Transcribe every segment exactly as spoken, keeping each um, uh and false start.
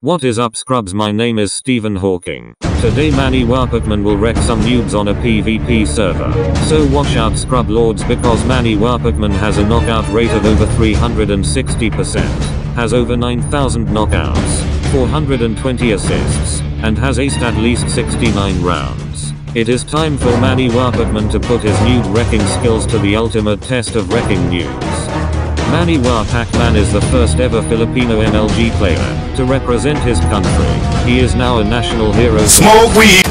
What is up, scrubs? My name is Stephen Hawking. Today Manny Wapakman will wreck some noobs on a PvP server. So watch out, scrub lords, because Manny Wapakman has a knockout rate of over three hundred sixty percent, has over nine thousand knockouts, four hundred twenty assists, and has aced at least sixty-nine rounds. It is time for Manny Wapakman to put his noob wrecking skills to the ultimate test of wrecking noobs. Manny Wapakman is the first ever Filipino M L G player to represent his country. He is now a national hero. Smoke weed!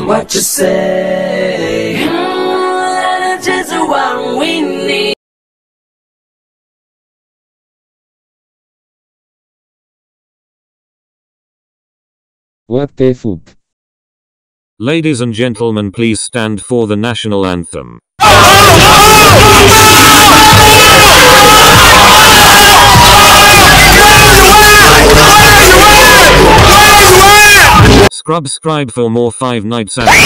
What you say? Mm, that is just what we need. What the fuck? Ladies and gentlemen, please stand for the national anthem. Subscribe for more Five Nights at Freddy's.